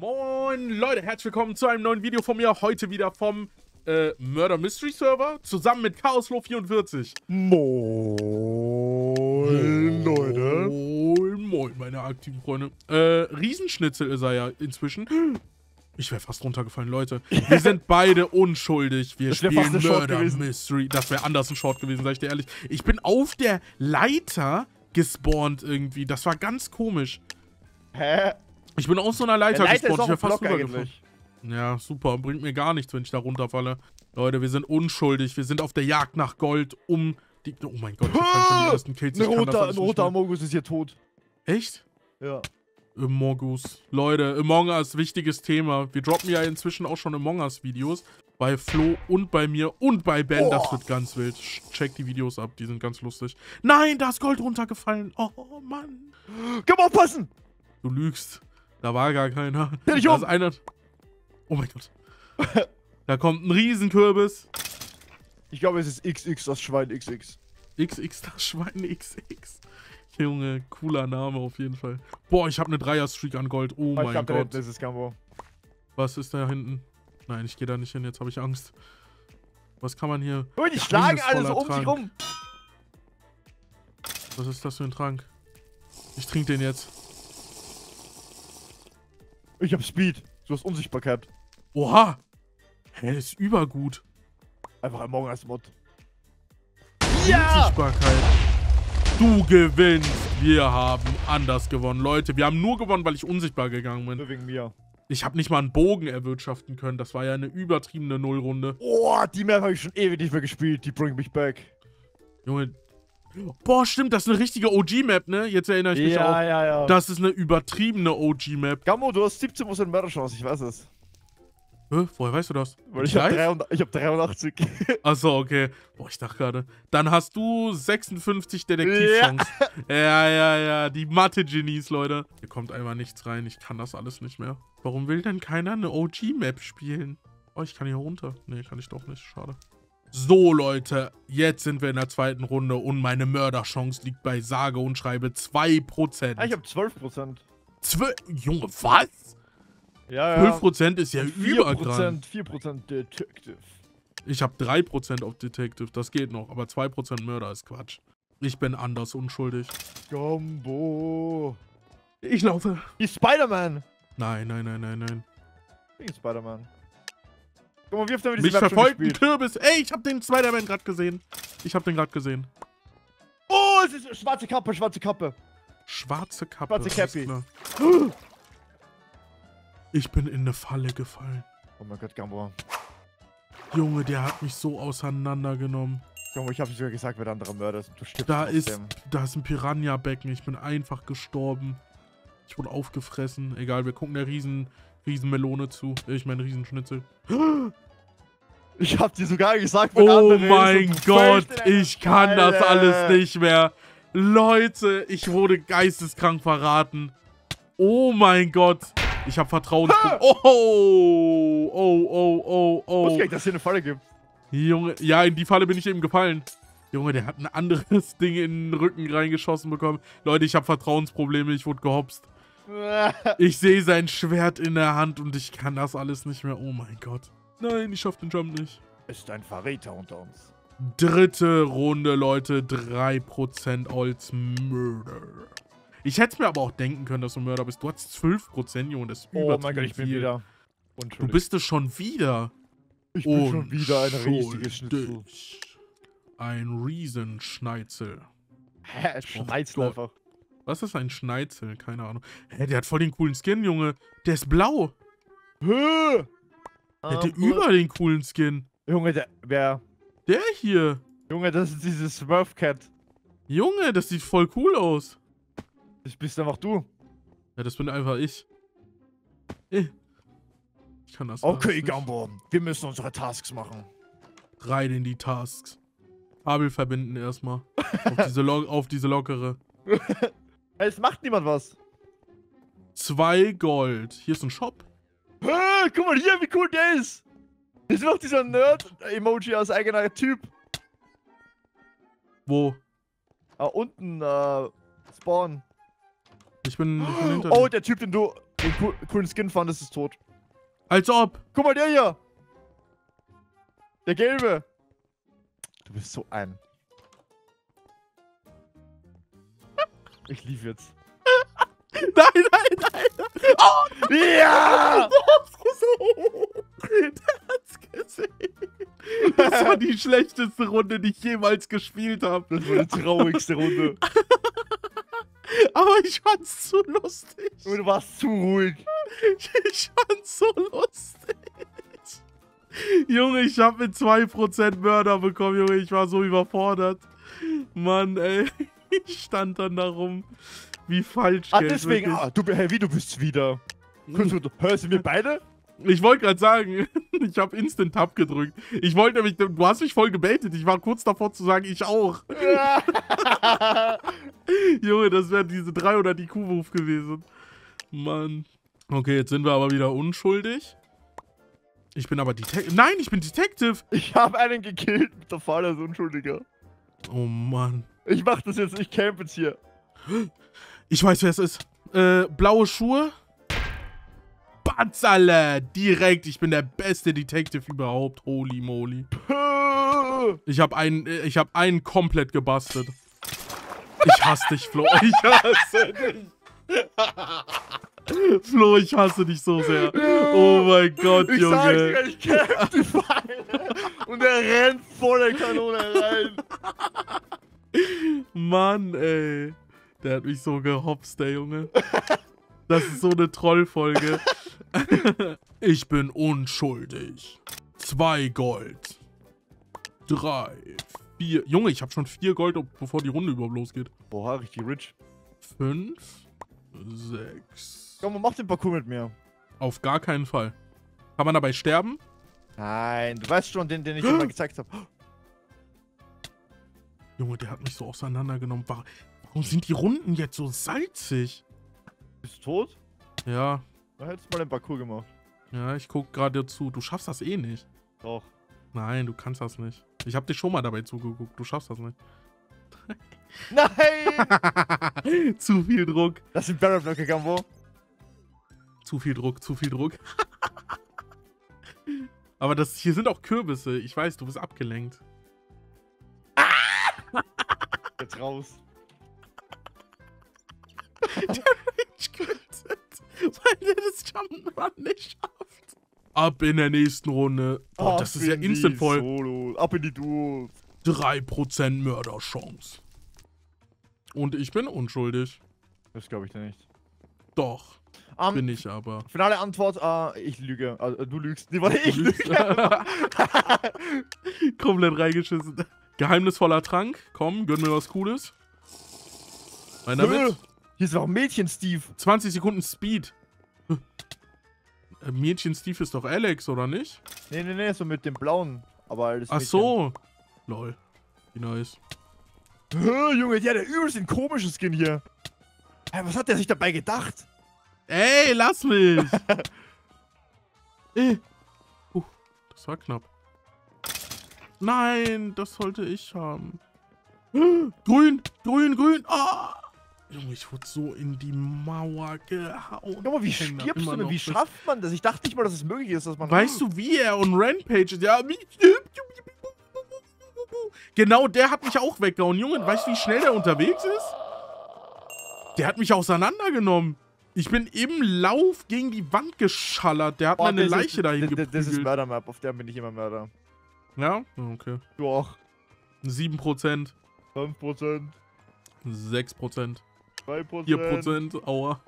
Moin Leute, herzlich willkommen zu einem neuen Video von mir. Heute wieder vom Murder Mystery Server zusammen mit Chaosflo44. Moin Leute. Moin meine aktiven Freunde. Riesenschnitzel ist er ja inzwischen. Ich wäre fast runtergefallen, Leute. Wir sind beide unschuldig. Wir spielen Murder Mystery. Das wäre anders ein Short gewesen, sag ich dir ehrlich. Ich bin auf der Leiter gespawnt irgendwie. Das war ganz komisch. Hä? Ich bin auf so einer Leiter gespawnt, ich wäre fast rübergefallen. Ja, super. Bringt mir gar nichts, wenn ich da runterfalle. Leute, wir sind unschuldig. Wir sind auf der Jagd nach Gold, um die... Oh mein Gott, ich hab schon die ersten Kills. Ein roter Among Us ist hier tot. Echt? Ja. Among Us. Leute, Among Us, wichtiges Thema. Wir droppen ja inzwischen auch schon Among Us-Videos. Bei Flo und bei mir und bei Ben. Oh. Das wird ganz wild. Check die Videos ab, die sind ganz lustig. Nein, da ist Gold runtergefallen. Oh, Mann. Komm, aufpassen! Du lügst. Da war gar keiner. Da ist einer. Oh mein Gott. Da kommt ein Riesenkürbis. Ich glaube, es ist XX, das Schwein XX. XX, das Schwein XX. Junge, cooler Name auf jeden Fall. Boah, ich habe eine Dreier-Streak an Gold. Oh mein Gott. Da hinten ist es Gambo. Was ist da hinten? Nein, ich gehe da nicht hin. Jetzt habe ich Angst. Was kann man hier? Und die schlagen alles um sich rum. Was ist das für ein Trank? Ich trinke den jetzt. Ich hab Speed. Du hast Unsichtbarkeit. Oha. Hä, das ist übergut. Einfach Among Us Mod. Ja! Unsichtbarkeit. Du gewinnst. Wir haben anders gewonnen. Leute, wir haben nur gewonnen, weil ich unsichtbar gegangen bin. Nur wegen mir. Ich habe nicht mal einen Bogen erwirtschaften können. Das war ja eine übertriebene Nullrunde. Oh, die Map habe ich schon ewig nicht mehr gespielt. Die bring mich back. Junge. Boah, stimmt, das ist eine richtige OG-Map, ne? Jetzt erinnere ich mich auch. Ja. Das ist eine übertriebene OG-Map. Gambo, du hast 17% Mörderchance, ich weiß es. Hä? Woher weißt du das? Weil ich hab 83. Achso, okay. Boah, ich dachte gerade. Dann hast du 56 Detektivchance. Ja. Ja. Die Mathe-Genies, Leute. Hier kommt einmal nichts rein, ich kann das alles nicht mehr. Warum will denn keiner eine OG-Map spielen? Oh, ich kann hier runter. Nee, kann ich doch nicht, schade. So, Leute, jetzt sind wir in der zweiten Runde und meine Mörderchance liegt bei sage und schreibe 2%. Ah, ich habe 12%. 12? Junge, was? Ja. 12% ist ja überkrank. 4% Detective. Ich habe 3% auf Detective, das geht noch, aber 2% Mörder ist Quatsch. Ich bin anders unschuldig. Gambo. Ich laufe. Wie Spider-Man. Nein. Wie Spider-Man. Guck mal, wie oft haben wir diese Map schon gespielt? Mich verfolgt ein Kürbis. Ey, ich hab den Spider-Man gerade gesehen. Oh, es ist schwarze Kappe, Schwarze Cappy. Ich bin in eine Falle gefallen. Oh mein Gott, Gambo. Junge, der hat mich so auseinandergenommen. Gambo, ich hab's sogar gesagt, wer der andere Mörder ist. Du stirbst da ist ein Piranha-Becken. Ich bin einfach gestorben. Ich wurde aufgefressen. Egal, wir gucken der Riesenmelone zu. Ich meine Riesenschnitzel. Ich hab dir sogar gesagt, oh mein Gott, ich kann das alles nicht mehr. Leute, ich wurde geisteskrank verraten. Oh mein Gott. Ich hab Vertrauensprobleme. Oh. Ich wusste gar nicht, dass es hier eine Falle gibt. Junge, ja, in die Falle bin ich eben gefallen. Junge, der hat ein anderes Ding in den Rücken reingeschossen bekommen. Leute, ich hab Vertrauensprobleme, ich wurde gehopst. Ich sehe sein Schwert in der Hand und ich kann das alles nicht mehr. Oh mein Gott. Nein, ich schaff den Jump nicht. Ist ein Verräter unter uns. Dritte Runde, Leute. 3% als Murder. Ich hätte mir aber auch denken können, dass du Mörder bist. Du hast 12%, Junge. Das ist übertrieben. Oh mein Gott, ich bin wieder unschuldig. Du bist es schon wieder. Ich bin schon wieder ein riesiges Schnitzel. Ein Riesenschnitzel. Hä, Schnitzel einfach. Was ist ein Schnitzel? Keine Ahnung. Hä, der hat voll den coolen Skin, Junge. Der ist blau. Hä? Der hat über den coolen Skin. Junge, wer? Der hier. Junge, das ist dieses Smurf-Cat. Junge, das sieht voll cool aus. Das bist einfach du. Ja, das bin einfach ich. Ich kann das okay, Gambo. Wir müssen unsere Tasks machen. Rein in die Tasks. Kabel verbinden erstmal. auf diese lockere. Es macht niemand was. 2 Gold. Hier ist ein Shop. Guck mal hier, wie cool der ist. Das ist doch dieser Nerd-Emoji als eigener Typ. Wo? Ah, unten. Spawn. Ich bin hinter dir. Der Typ, den du den coolen Skin fand, ist es tot. Als ob. Guck mal, der hier. Der Gelbe. Du bist so ein. Ich lief jetzt. Nein, nein, nein. Oh! Ja! Der hat's gesehen. Der hat's gesehen. Das war die schlechteste Runde, die ich jemals gespielt habe. Das war die traurigste Runde. Aber ich fand's zu lustig. Und du warst zu ruhig. Ich fand's so lustig. Junge, ich hab mit 2% Mörder bekommen, Junge. Ich war so überfordert. Mann, ey. Ich stand dann da rum. Wie falsch. Ah, deswegen. Ah, du, Heavy, du bist wieder. Hörst du mir beide? Ich wollte gerade sagen, ich habe Instant Tab gedrückt. Ich wollte nämlich, du hast mich voll gebaitet. Ich war kurz davor zu sagen, ich auch. Ja. Junge, das wären diese 300 IQ-Wurf gewesen. Mann. Okay, jetzt sind wir aber wieder unschuldig. Ich bin aber Detective. Nein, ich bin Detective. Ich habe einen gekillt mit der Falle als Unschuldiger. Oh Mann. Ich mach das jetzt, ich camp jetzt hier. Ich weiß, wer es ist. Blaue Schuhe. Banzerle! Direkt, ich bin der beste Detective überhaupt. Holy moly. Ich hab einen komplett gebastelt. Ich hasse dich, Flo. Ich hasse dich. Flo, ich hasse dich so sehr. Oh mein Gott, Junge. Ich sag's dir, ich kämpfe die Pfeile. Und er rennt voller Kanone rein. Mann, ey. Der hat mich so gehopst, der Junge. Das ist so eine Trollfolge. Ich bin unschuldig. 2 Gold. 3, 4. Junge, ich habe schon 4 Gold, bevor die Runde überhaupt losgeht. Boah, richtig rich. 5, 6. Komm, mach den Parcours mit mir. Auf gar keinen Fall. Kann man dabei sterben? Nein, du weißt schon, den ich immer gezeigt habe. Junge, der hat mich so auseinandergenommen. Warum sind die Runden jetzt so salzig? Bist du tot? Ja. Da hättest du mal den Parcours gemacht. Ja, ich guck gerade zu. Du schaffst das eh nicht. Doch. Nein, du kannst das nicht. Ich hab dich schon mal dabei zugeguckt. Du schaffst das nicht. Nein! Zu viel Druck. Das sind Barrelblöcke, Gambo. Zu viel Druck, zu viel Druck. Aber das hier sind auch Kürbisse. Ich weiß, du bist abgelenkt. Jetzt raus. Der Rage quittet, weil er das Jump'n'Run nicht schafft. Ab in der nächsten Runde. Boah, das ist ja instant voll. Solo. Ab in die Duos. 3% Mörderchance. Und ich bin unschuldig. Das glaube ich dir nicht. Doch. Bin ich aber. Finale Antwort, ich lüge. Du lügst. Nee, warte, ich lüge. Komplett reingeschissen. Geheimnisvoller Trank. Komm, gönn mir was Cooles. Rein damit. Hier ist doch ein Mädchen, Steve. 20 Sekunden Speed. Mädchen, Steve ist doch Alex, oder nicht? Nee, nee, nee, so mit dem Blauen. Aber alles Mädchen. Ach so. Lol. Wie nice. Junge, die hat ja übelst den komischen Skin hier. Hey, was hat der sich dabei gedacht? Ey, lass mich. Das war knapp. Nein, das sollte ich haben. Grün, grün, grün. Ah! Oh. Junge, ich wurde so in die Mauer gehauen. Guck mal, wie stirbst du denn? Wie schafft man das? Ich dachte nicht mal, dass es möglich ist, dass man... Weißt du, wie er on Rampage ist? Ja, genau, der hat mich auch weggehauen. Junge, weißt du, wie schnell der unterwegs ist? Der hat mich auseinandergenommen. Ich bin im Lauf gegen die Wand geschallert. Der hat meine Leiche dahin geprügelt. Das ist Mördermap, auf der bin ich immer Mörder. Ja? Okay. Du auch. 7%. 5%. 6%. 4%, aua.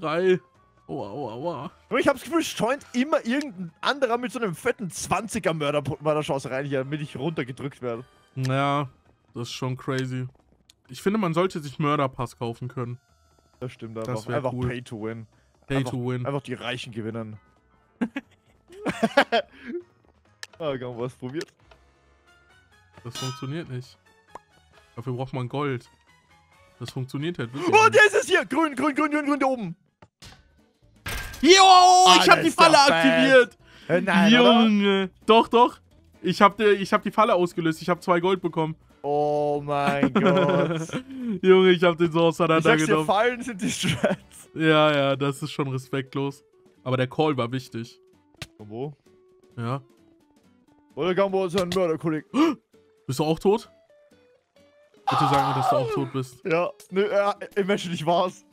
3, aua, aua, aua. Aber ich hab's Gefühl, scheunt immer irgendein anderer mit so einem fetten 20er Mörderchance rein hier, damit ich runtergedrückt werde. Naja, das ist schon crazy. Ich finde, man sollte sich Mörderpass kaufen können. Das stimmt, das einfach cool. Pay to win. Pay einfach, to win. Einfach die Reichen gewinnen. Ah, Gambo, was probiert? Das funktioniert nicht. Dafür braucht man Gold. Das funktioniert halt wirklich. Oh, der ist es hier! Grün, grün, grün, grün, grün, da oben! Yo, ich hab die Falle aktiviert! Nein, Junge! Oder? Doch, doch! Ich hab die Falle ausgelöst, ich hab 2 Gold bekommen. Oh mein Gott! Junge, ich hab den so auseinandergenommen. Ich sag's dir, Fallen sind die Strats. Ja, das ist schon respektlos. Aber der Call war wichtig. Gambo? Ja. Oder Gambo ist ein Mörderkolleg. Bist du auch tot? Bitte sag mir, dass du auch tot bist. Ja, ne, imagine, ich war's.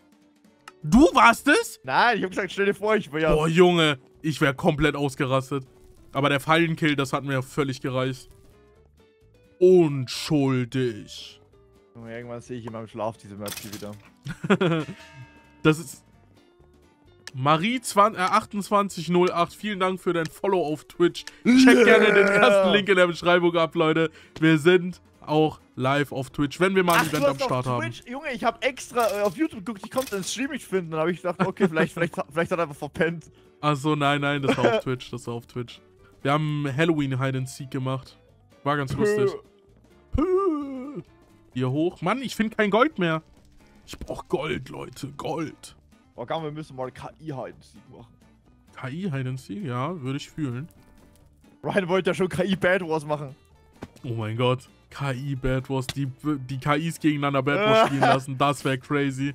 Du warst es? Nein, ich hab gesagt, stell dir vor, ich wäre. Boah, Junge, ich wäre komplett ausgerastet. Aber der Fallenkill, das hat mir ja völlig gereicht. Unschuldig. Irgendwann sehe ich in meinem Schlaf diese Map hier wieder. Das ist... Marie2808, vielen Dank für dein Follow auf Twitch. Checkt gerne den ersten Link in der Beschreibung ab, Leute. Wir sind auch live auf Twitch, wenn wir mal ein Event am Start haben. Junge, ich habe extra auf YouTube geguckt, ich konnte den Stream nicht finden. Dann habe ich gedacht, okay, vielleicht hat er einfach verpennt. Achso, nein, das war auf Twitch, das war auf Twitch. Wir haben Halloween Hide and Seek gemacht. War ganz lustig. Hier hoch. Mann, ich finde kein Gold mehr. Ich brauche Gold, Leute. Gold. Oh, wir müssen mal KI-Hide-and-Seek machen. KI-Hide-and-Seek? Ja, würde ich fühlen. Ryan wollte ja schon KI-Bad Wars machen. Oh mein Gott. KI-Bad Wars. Die KIs gegeneinander Bad Wars spielen lassen. Das wäre crazy.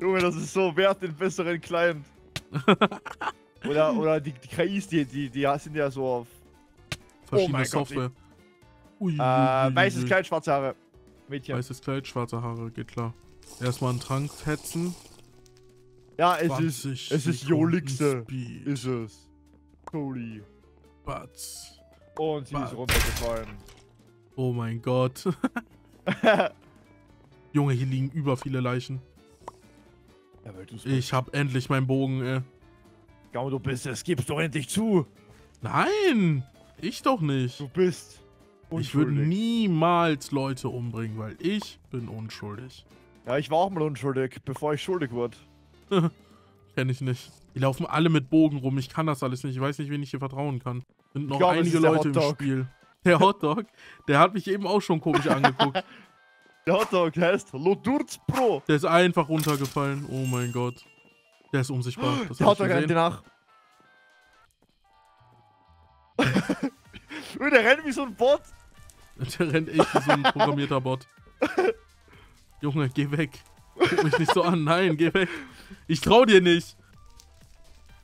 Junge, das ist so. Wer hat den besseren Client? oder die KIs, die sind ja so auf... Verschiedene Software. Ui, weißes Kleid, schwarze Haare. Mädchen. Weißes Kleid, schwarze Haare, geht klar. Erstmal einen Trank fetzen. Ja, es ist Jolixe. Ist es. Holy. Batz. Und sie ist runtergefallen. Oh mein Gott. Junge, hier liegen über viele Leichen. Ja, ich hab endlich meinen Bogen, ey. Gambo, du bist es. Gib's doch endlich zu. Nein, ich doch nicht. Du bist... Ich würde niemals Leute umbringen, weil ich bin unschuldig. Ja, ich war auch mal unschuldig, bevor ich schuldig wurde. Kenn ich nicht. Die laufen alle mit Bogen rum, ich kann das alles nicht. Ich weiß nicht, wen ich hier vertrauen kann. Sind noch einige Leute im Spiel. Der Hotdog, der hat mich eben auch schon komisch angeguckt. Der Hotdog heißt Lodurz Pro. Der ist einfach runtergefallen, oh mein Gott. Der ist unsichtbar. Das der Hotdog rennt dir nach. Der rennt wie so ein Bot. Der rennt echt wie so ein programmierter Bot. Junge, geh weg. Guck mich nicht so an. Nein, geh weg. Ich trau dir nicht.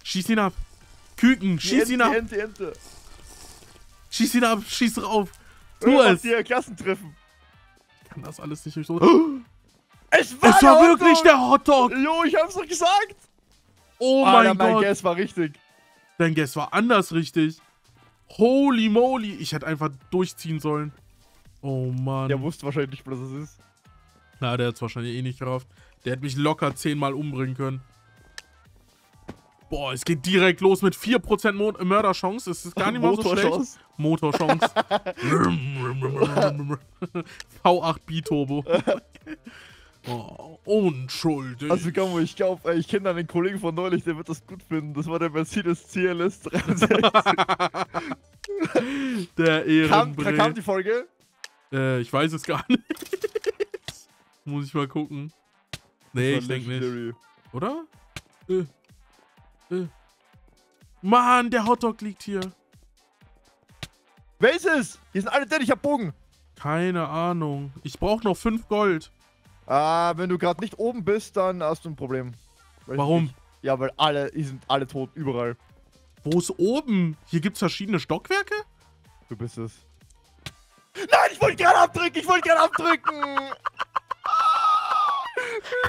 Schieß ihn ab. Küken, schieß ihn ab. Ente. Schieß ihn ab, schieß drauf. Tu es. Hier Klassentreffen. Ich kann das alles nicht so... Es war wirklich der Hotdog. Jo, ich hab's doch gesagt. Oh mein Gott. Mein Guess war richtig. Dein Guess war anders richtig. Holy moly. Ich hätte einfach durchziehen sollen. Oh Mann. Der wusste wahrscheinlich nicht, was es ist. Na, der hat es wahrscheinlich eh nicht gerafft. Der hätte mich locker 10-mal umbringen können. Boah, es geht direkt los mit 4% Mörderchance. Es ist gar nicht mal so schlecht. Motorchance. V8 Biturbo. Oh, unschuldig. Also Gambo, ich glaube, ich kenne da den Kollegen von neulich, der wird das gut finden. Das war der Mercedes CLS 63. Der Ehrenbrill. Kam die Folge? Ich weiß es gar nicht. Muss ich mal gucken. Nee, ich denke nicht. Oder? Mann, der Hotdog liegt hier. Wer ist es? Hier sind alle dead, ich hab Bogen. Keine Ahnung. Ich brauche noch 5 Gold. Wenn du gerade nicht oben bist, dann hast du ein Problem. Weiß Warum? Nicht. Ja, weil die sind alle tot, überall. Wo ist oben? Hier gibt's verschiedene Stockwerke? Du bist es. Nein, ich wollte gerade abdrücken, Ich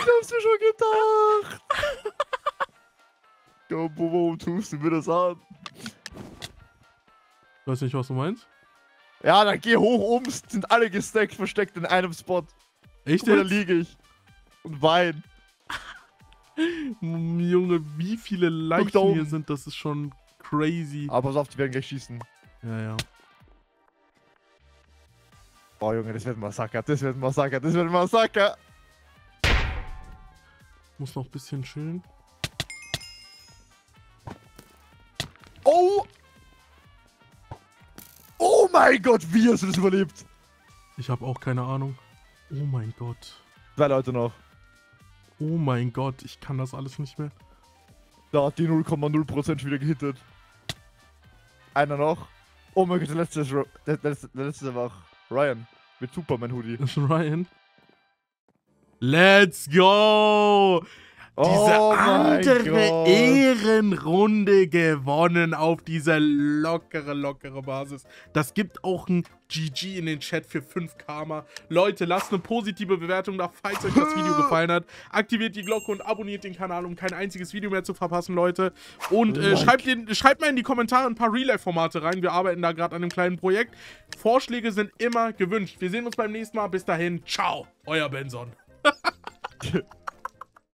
hab's mir schon gedacht. Gambo, warum tust du mir das an? Ich weiß nicht, was du meinst. Ja, dann geh hoch oben, sind alle gestackt, versteckt in einem Spot. Echt? Da liege ich und wein. Junge, wie viele Leichen hier sind, das ist schon crazy. Aber pass auf, die werden gleich schießen. Ja. Boah, Junge, das wird ein Massaker, Muss noch ein bisschen chillen. Oh! Oh mein Gott, wie hast du das überlebt? Ich habe auch keine Ahnung. Oh mein Gott. 2 Leute noch. Oh mein Gott, ich kann das alles nicht mehr. Da hat die 0,0% wieder gehittet. Einer noch. Oh mein Gott, der letzte war Ryan. Mit Superman-Hoodie. Das ist Ryan. Let's go! Diese andere Ehrenrunde gewonnen auf dieser lockere Basis. Das gibt auch ein GG in den Chat für 5 Karma. Leute, lasst eine positive Bewertung da, falls euch das Video gefallen hat. Aktiviert die Glocke und abonniert den Kanal, um kein einziges Video mehr zu verpassen, Leute. Und schreibt mal in die Kommentare ein paar Real-Life-Formate rein. Wir arbeiten da gerade an einem kleinen Projekt. Vorschläge sind immer gewünscht. Wir sehen uns beim nächsten Mal. Bis dahin. Ciao. Euer Benson.